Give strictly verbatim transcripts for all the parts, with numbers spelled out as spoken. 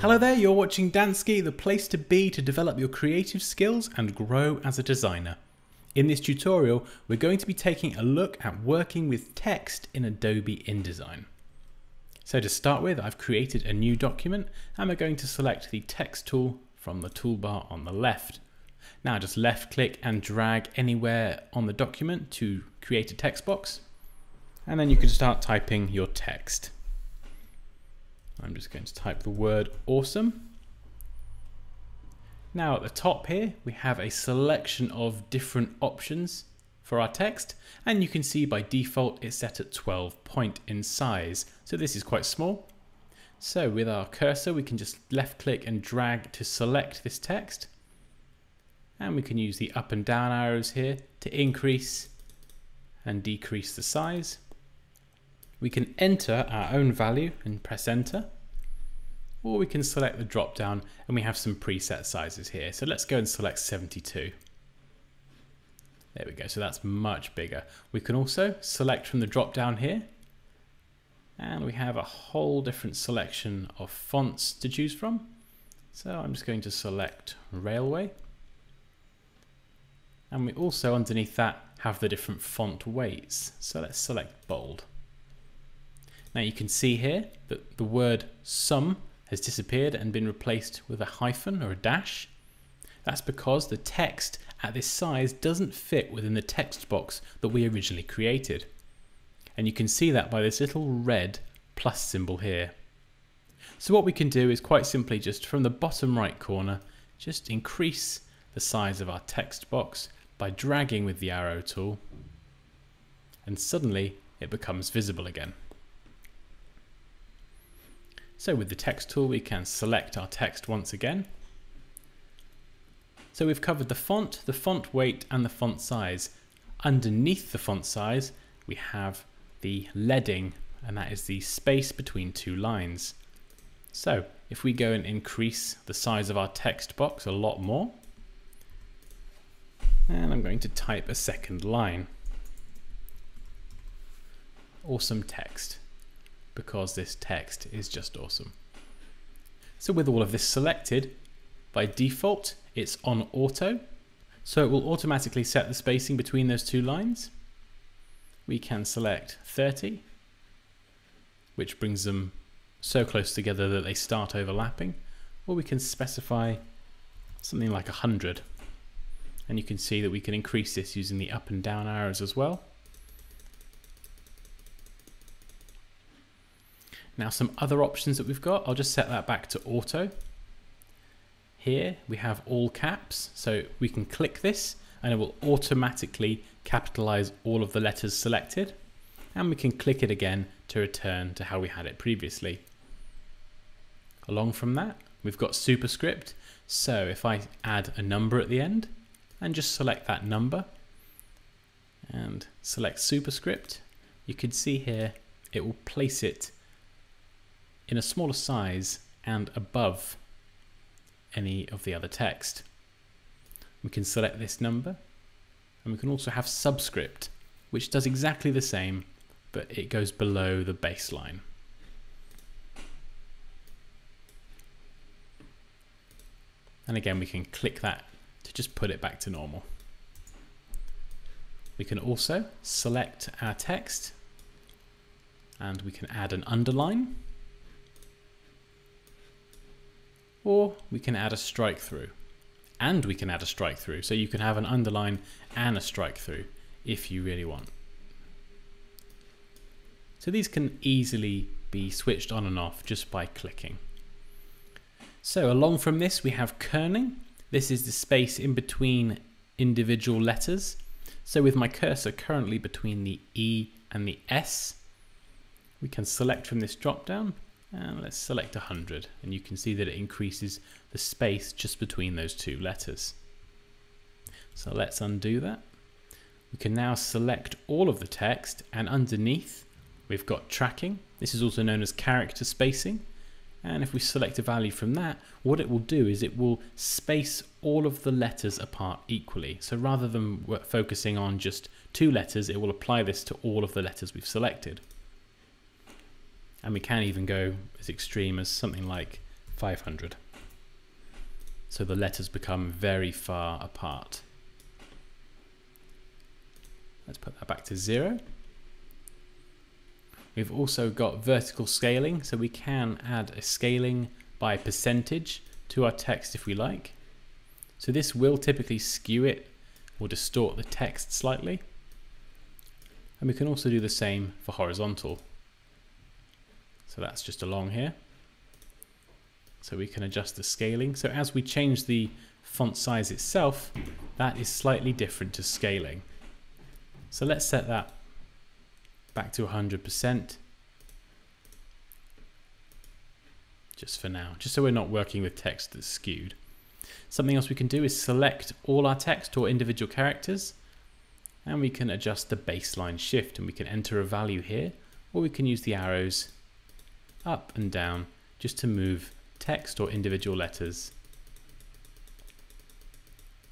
Hello there, you're watching Dansky, the place to be to develop your creative skills and grow as a designer. In this tutorial, we're going to be taking a look at working with text in Adobe InDesign. So to start with, I've created a new document and we're going to select the text tool from the toolbar on the left. Now just left click and drag anywhere on the document to create a text box. And then you can start typing your text. I'm just going to type the word awesome. Now at the top here, we have a selection of different options for our text. And you can see by default, it's set at twelve point in size. So this is quite small. So with our cursor, we can just left click and drag to select this text. And we can use the up and down arrows here to increase and decrease the size. We can enter our own value and press enter, or we can select the drop down and we have some preset sizes here. So let's go and select seventy-two. There we go, so that's much bigger. We can also select from the drop down here, and we have a whole different selection of fonts to choose from. So I'm just going to select Railway. And we also underneath that have the different font weights. So let's select bold. Now you can see here that the word sum has disappeared and been replaced with a hyphen or a dash. That's because the text at this size doesn't fit within the text box that we originally created. And you can see that by this little red plus symbol here. So what we can do is quite simply just from the bottom right corner, just increase the size of our text box by dragging with the arrow tool. And suddenly it becomes visible again. So with the text tool, we can select our text once again. So we've covered the font, the font weight, and the font size. Underneath the font size, we have the leading, and that is the space between two lines. So if we go and increase the size of our text box a lot more, and I'm going to type a second line. Awesome text. Because this text is just awesome. So with all of this selected, by default, it's on auto. So it will automatically set the spacing between those two lines. We can select thirty, which brings them so close together that they start overlapping, or we can specify something like one hundred. And you can see that we can increase this using the up and down arrows as well. Now some other options that we've got, I'll just set that back to auto. Here we have all caps, so we can click this and it will automatically capitalize all of the letters selected. And we can click it again to return to how we had it previously. Along from that, we've got superscript. So if I add a number at the end and just select that number and select superscript, you can see here it will place it in a smaller size and above any of the other text. We can select this number, and we can also have subscript, which does exactly the same, but it goes below the baseline. And again, we can click that to just put it back to normal. We can also select our text, and we can add an underline, or we can add a strike through, and we can add a strike through. So you can have an underline and a strike through if you really want. So these can easily be switched on and off just by clicking. So along from this, we have kerning. This is the space in between individual letters. So with my cursor currently between the E and the S, we can select from this drop down. And let's select one hundred, and you can see that it increases the space just between those two letters. So let's undo that. We can now select all of the text, and underneath we've got tracking. This is also known as character spacing. And if we select a value from that, what it will do is it will space all of the letters apart equally. So rather than focusing on just two letters, it will apply this to all of the letters we've selected. And we can even go as extreme as something like five hundred. So the letters become very far apart. Let's put that back to zero. We've also got vertical scaling, so we can add a scaling by percentage to our text if we like. So this will typically skew it or distort the text slightly. And we can also do the same for horizontal. So that's just along here. So we can adjust the scaling. So as we change the font size itself, that is slightly different to scaling. So let's set that back to one hundred percent just for now, just so we're not working with text that's skewed. Something else we can do is select all our text or individual characters, and we can adjust the baseline shift, and we can enter a value here, or we can use the arrows up and down just to move text or individual letters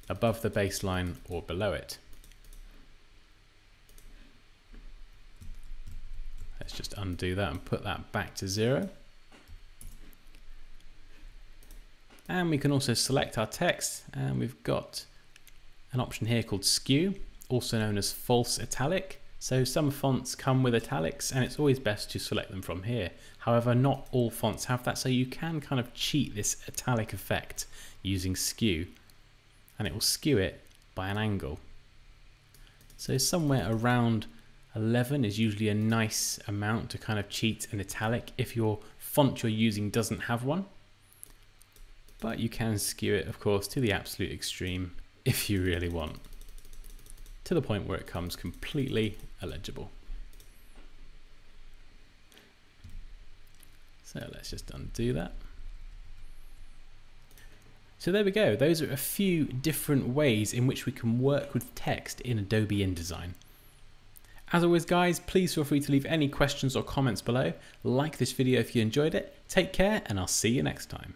above the baseline or below it. Let's just undo that and put that back to zero. And we can also select our text, and we've got an option here called skew, also known as false italic. So some fonts come with italics, and it's always best to select them from here. However, not all fonts have that, so you can kind of cheat this italic effect using skew, and it will skew it by an angle. So somewhere around eleven is usually a nice amount to kind of cheat an italic if your font you're using doesn't have one. But you can skew it, of course, to the absolute extreme if you really want, to the point where it comes completely illegible. So let's just undo that. So there we go. Those are a few different ways in which we can work with text in Adobe InDesign. As always, guys, please feel free to leave any questions or comments below. Like this video if you enjoyed it. Take care, and I'll see you next time.